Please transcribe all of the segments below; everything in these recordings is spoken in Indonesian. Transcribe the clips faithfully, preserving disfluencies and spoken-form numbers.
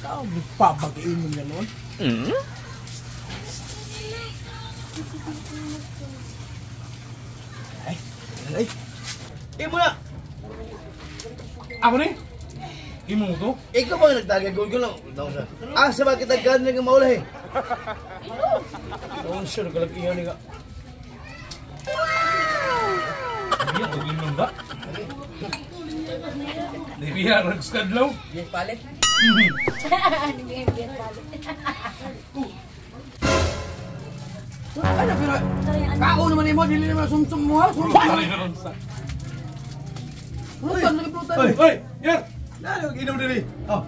Kau lupa bagi ilmu ganon. Hmm? Hai, hai. Ilmu na. Apa nih? Ilmu tuh? Ikaw bang nagtagay gol-gol lang. Ah, sa bakit agad nang maulahi? Don't sure galak iyon ni ka. Iya, gawin mo ba? Dibiya rags kadlaw. Yes, palit. Dibiya biya palit. Ano pero? Kao naman imo dili naman sumsum mo. Prutan dili prutan. Oy, oy, yer. Nalo ginom dili. Oh.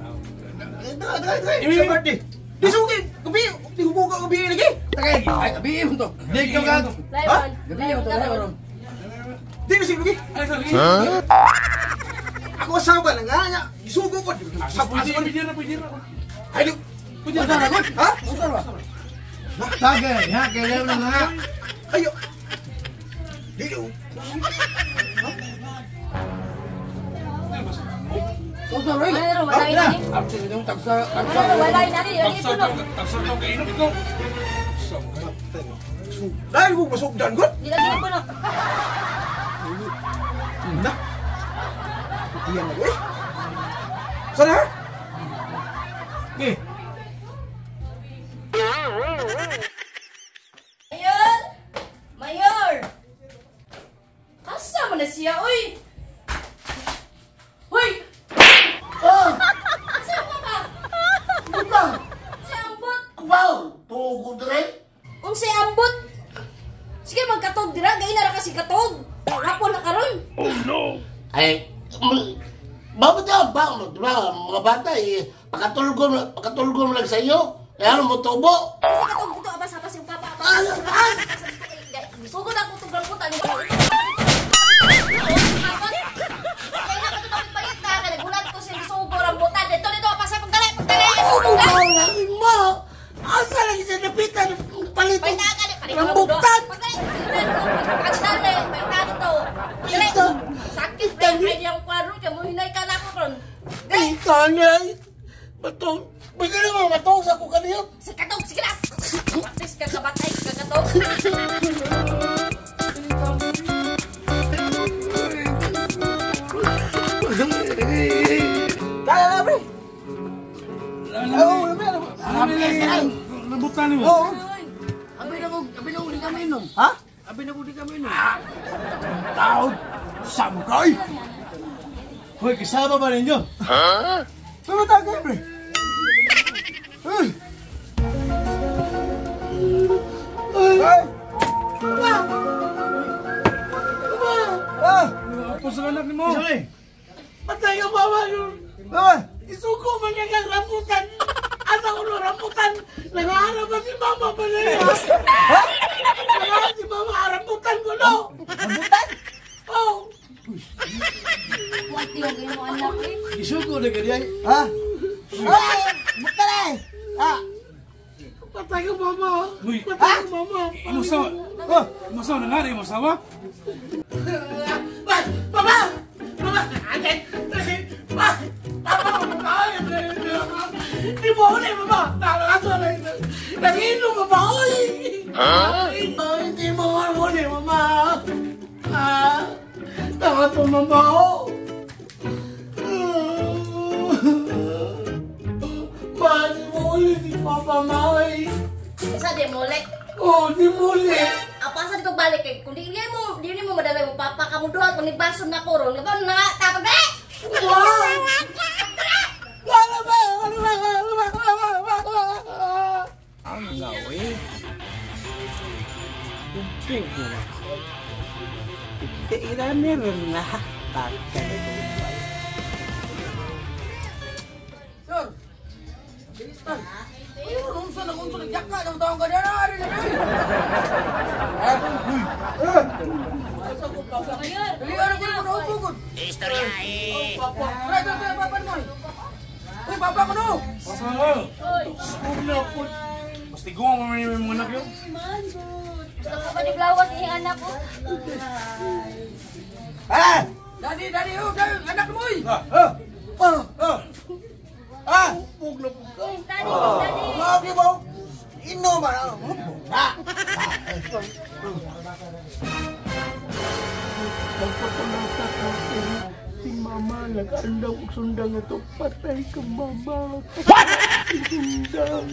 Dai, dai, dai. Imi birthday. Disugin. Gabi, dihubo ka gabi lagi. Tagay. Ay, gabi mo to. Di ka ka. Ha? Gabi mo to, ron. Dili sig lagi. Ay, sorry. Aku sabar lang nga, isugo ko. Sabuti ko bidira bidira. Ay, bidira na ko. Ha? Usar ba? Tage, ya kelew na nga. Ayo. Dito. Usar ba? Pero wala ini. After nung taksa, taksa. Wala ini ari, ari tuno. Taksa to kaino bitaw. Dai mo pasok dan god. Dilagyan ko na. Na. Iya lagi. Sana. Nih. Mayor. Mayor. Asa mana siya, oi? Oi. Oh. Siapa ba? Buka. Si ambot. Wow, tugo dire. Unsa ambot? Sige magkatog dira, gainara kasi katog. Hapon na karon. Oh no. Ay Bago daw, bago, di ba, mga bata, eh, pakatulgom, pakatulgom lang sa'yo, eh, ano mo, tubo? Kasi katong dito, abas-abas yung papa. Ah, ah! Sugod ako, tugang puta, di ba? Kaya na, patutapit-palit na, kanagulat ko siya, sugod ang buta, dito, dito, abas, pagdali, pagdali, pagdali! Ang lagi mo! Asa lang siya napitan, palitong, rambutan! Pagdali, pagdali, pagdali, pagdali, pagdali, pagdali, sakit kan yang paru kamu hinaikan aku kan. Dai kanai. Betul. Bigyan mo matong sa ko kaniyot. Sikatog sikap. Patis ka kabatay kagatog. Kaya na pre. Oh, lumero. Nabutan mo. Oh. Abi na og, abi na og di kami inom. Ha? Abi na og di kami inom. Taud. Sampai, woi kisah apa barenjo? Hah? Tunggu tak kembali. Hei, hei, apa? Apa? Ah, pusing anak ni mau. Betul yang bawa tu. Apa? Isuku menyegar rambutan, anak ulu rambutan, lengah apa si mama beli? Hah? Lengah si mama rambutan kuno. Rambutan? Oh. Kuwati og imo anak eh. Isugo na gadi ay. Ha? Ay, mutare. Ha. Patay ko mama. Patay ko mama. Musa. Oh, musa na nari musa ba? Bas, mama. Mama, agen. Bas. Ay, dere. Di mo na mama. Talaga na. Nagino mo ba hoy? Ha? Hindi mo mo ni mama. Ah, takut sama bau. Masih mulai di papa mai. Bisa dia mulai. Oh, dia mulai. Apa saja itu balik ke kundi dia mau dia ini mau mendalami papa kamu doang menibasun nak kurung. Lepas nak tak apa? Wah. Angga weh. Kuping. Tidak ada merah. Kakek itu baik. Sur, Kristan, ayo nonton nonton nonton jaka dong tahu nggak ada hari ini. Eh, hui, eh, masa aku pasang liar, liar aku udah ukur. Istri ayah. Papa, rajin tuh papa nih. Hui papa kudu. Pasang lo. Sudah pun. Mesti gua mau main main anak yuk. Kalau kau di belawas ini anakku. Eh, dari dari udah anak mui. Eh, eh, eh. Ah, puk lo puk. Tadi tadi. Mau dia mau. Ino mana? Nah. Si mama nak sendang sundang itu patah ke mama. Sundang.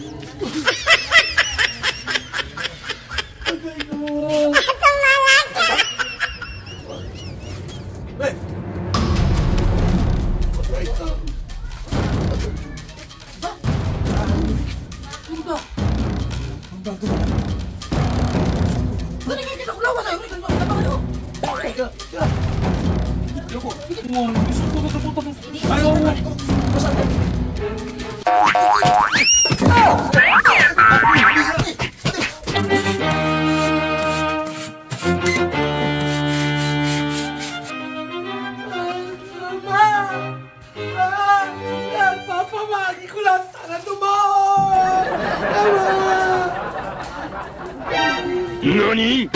Nani?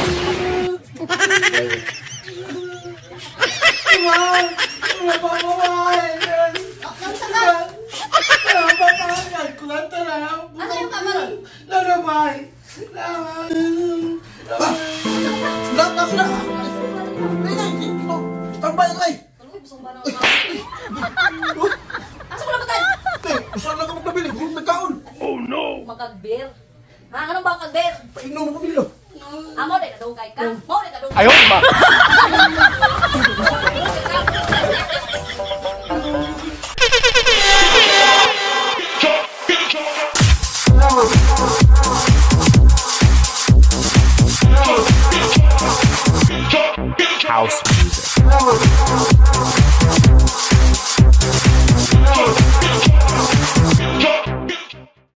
Oh no. Makagbeer. Ha, ano ba makagbeer? Painom ko bilo. Amo dai kadugay ka. Mo dai kadugay. Ayo ma. House music.